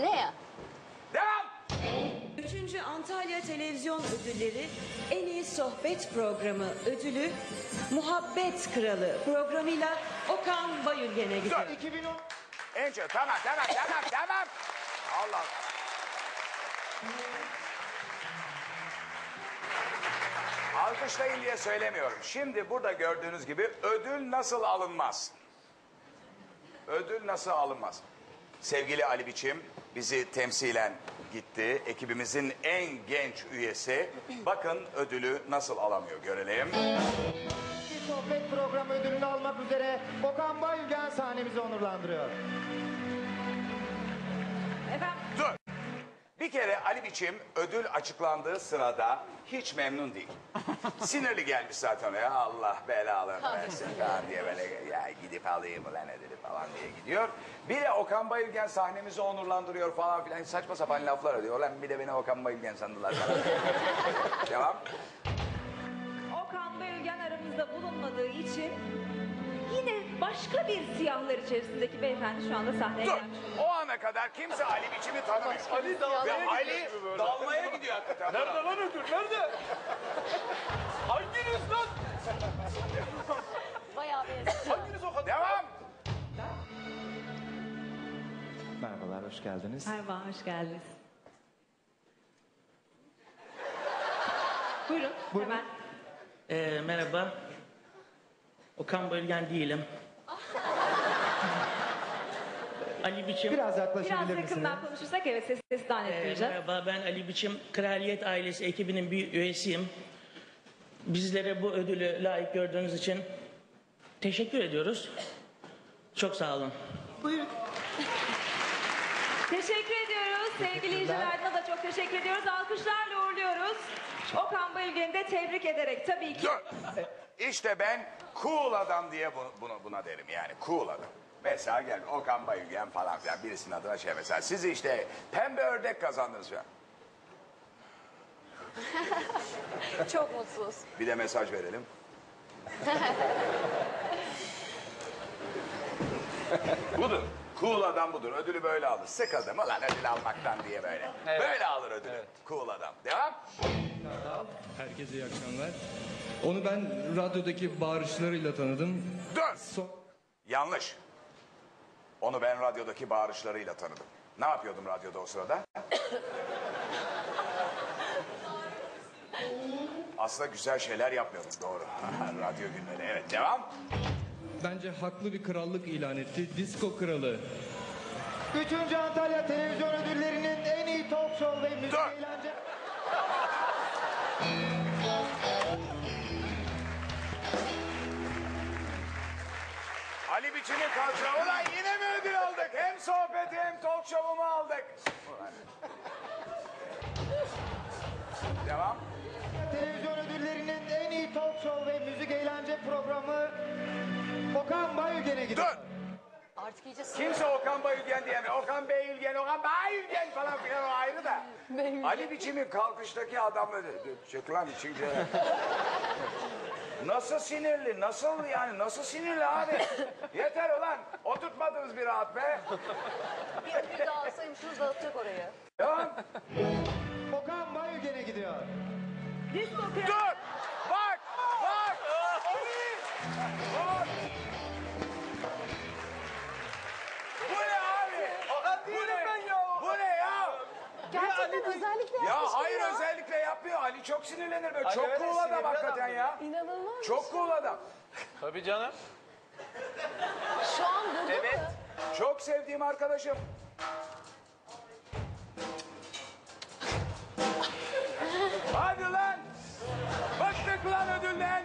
Ne ya? Devam! 3. Antalya Televizyon Ödülleri en iyi sohbet programı ödülü Muhabbet Kralı programıyla Okan Bayülgen'e gidiyor. 2010. En çok tamam. Allah Allah. Alkışlayın diye söylemiyorum. Şimdi burada gördüğünüz gibi ödül nasıl alınmaz? Ödül nasıl alınmaz? Sevgili Ali Biçim bizi temsilen gitti. Ekibimizin en genç üyesi. Bakın ödülü nasıl alamıyor görelim. Sohbet programı ödülünü almak üzere Okan Bayülgen sahnemizi onurlandırıyor. Efendim? Dur. Bir kere Ali Biçim ödül açıklandığı sırada hiç memnun değil. Sinirli gelmiş zaten ya, Allah belalarını versin falan diye böyle ya gidip alayım ulan ödülü falan diye gidiyor. Bir de Okan Bayülgen sahnemizi onurlandırıyor falan filan saçma sapan laflar ediyor. Lan bir de beni Okan Bayülgen sandılar falan. Devam. Okan Bayülgen aramızda bulunmadığı için yine başka bir siyahlar içerisindeki beyefendi şu anda sahneye gelmiş. O ana kadar kimse Ali Biçim'i tanımıyor. Ali dalmaya gidiyor hakikaten. Nerede lan ödül? Nerede? Hanginiz lan? Bayağı benziyor. Hanginiz o kadar? Devam. Merhabalar, hoş geldiniz. Merhaba, hoş geldiniz. Buyurun, buyurun. Hemen. Merhaba. Okan Bayülgen değilim. Ali Biçim. Biraz yaklaşabilir misiniz? Biraz yakından konuşursak evet sesi daha net duyacağız. Merhaba, ben Ali Biçim. Kraliyet Ailesi ekibinin bir üyesiyim. Bizlere bu ödülü layık gördüğünüz için teşekkür ediyoruz. Çok sağ olun. Buyurun. Teşekkür ediyoruz. Sevgili izleyicilerine de çok teşekkür ediyoruz. Alkışlarla uğurluyoruz. Okan Bayülgen'i de tebrik ederek tabii ki. İşte ben cool adam diye buna derim yani. Cool adam. Mesela gel Okan Bayülgen falan filan birisinin adına şey mesela. Siz işte pembe ördek kazandınız ya. Çok mutsuz. Bir de mesaj verelim. Budur. Cool adam budur. Ödülü böyle alır. Sıkıldım lan ödül almaktan diye böyle. Evet. Böyle alır ödülü. Evet. Cool adam. Devam. Herkese iyi akşamlar. Onu ben radyodaki bağırışlarıyla tanıdım. Dur. Yanlış. Onu ben radyodaki bağırışlarıyla tanıdım. Ne yapıyordum radyoda o sırada? Aslında güzel şeyler yapmıyordum. Doğru. Radyo günleri. Evet. Devam. Bence haklı bir krallık ilan etti. Disko kralı. 3. Antalya Televizyon Ödülleri'nin en iyi talk show ve müzik eğlence... Ali Biçim'in kalçağı. Ulan yine mi ödül aldık? Hem sohbeti hem talk show'umu aldık. Devam. Televizyon Ödülleri'nin en iyi talk show ve müzik eğlence programı... Okan Bayülgen'e gidiyor. Dur! Artık iyice kimse Okan Bayülgen diyemiyor. Okan Bayülgen, Okan Bayülgen falan filan o ayrı da. Ali Biçim'in kalkıştaki adam ödülü. Çek lan içince. Nasıl sinirli, nasıl yani, nasıl sinirli abi? Yeter ulan, oturtmadınız bir rahat be. Bir ödül daha alsaymışsınız dağıtacak orayı. Devam. Okan Bayülgen'e gidiyor. Dur! Bak! Bak! Bak! Bu ne abi? Bu ne ya? Gerçekten özellikle ya. Hayır ya. Özellikle yapmıyor. Ali çok sinirlenir böyle. Çok cool adam hakikaten ya. İnanılmaz. Çok cool adam. Tabii canım. Şu an burada evet. Mı? Çok sevdiğim arkadaşım. Hadi lan. Bıktık lan ödülden.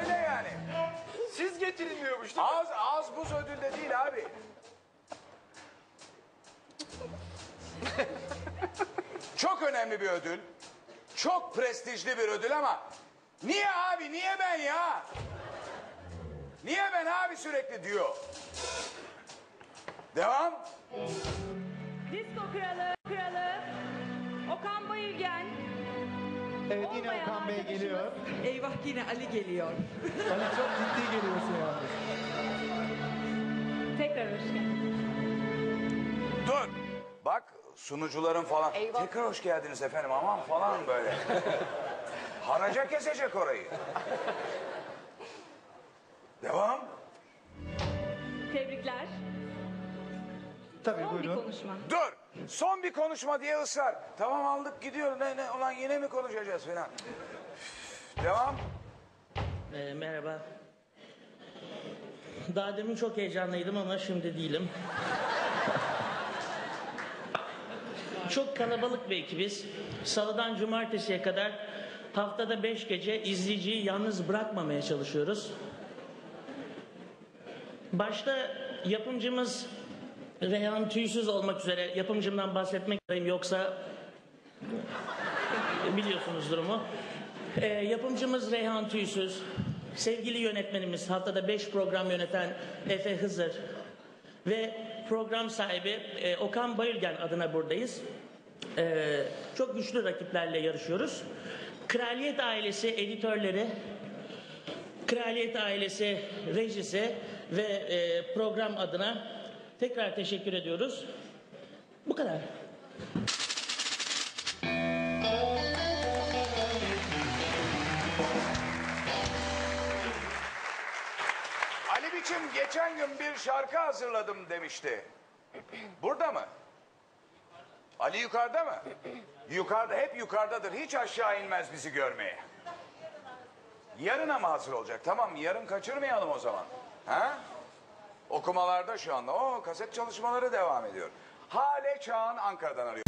Öyle yani. Siz getirilmiyormuş değil mi? Az buz ödülde değil abi. Çok önemli bir ödül. Çok prestijli bir ödül ama... Niye abi? Niye ben ya? Niye ben abi sürekli diyor. Devam. Disko kralı. Okan Bayülgen. Evet yine Okan Bey geliyor. Eyvah yine Ali geliyor. Ali çok ciddi geliyorsun yani. Tekrar hoş geldin. Dur. Bak sunucuların falan. Eyvallah. Tekrar hoş geldiniz efendim aman falan böyle. Haraca kesecek orayı. Devam. Tebrikler. Tabii, son buyurun. Bir konuşma. Dur. Son bir konuşma diye ısrar. Tamam aldık gidiyor. Ne ulan yine mi konuşacağız falan. Devam. Merhaba. Daha demin çok heyecanlıydım ama şimdi değilim. Çok kalabalık bir ekibiz. Salıdan cumartesiye kadar haftada 5 gece izleyiciyi yalnız bırakmamaya çalışıyoruz. Başta yapımcımız Reyhan Tüysüz olmak üzere, yapımcımdan bahsetmek istedim yoksa biliyorsunuz durumu. Yapımcımız Reyhan Tüysüz, sevgili yönetmenimiz, haftada 5 program yöneten Efe Hızır ve program sahibi Okan Bayülgen adına buradayız. Çok güçlü rakiplerle yarışıyoruz. Kraliyet ailesi editörleri, Kraliyet ailesi rejisi ve program adına tekrar teşekkür ediyoruz. Bu kadar. Ali Biçim geçen gün bir şarkı hazırladım demişti. Burada mı? Ali yukarıda mı? Yukarıda, hep yukarıdadır. Hiç aşağı inmez bizi görmeye. Yarına mı hazır olacak? Tamam, yarın kaçırmayalım o zaman. Ha? Okumalarda şu anda. O kaset çalışmaları devam ediyor. Hale Çağ'ın Ankara'dan arıyor.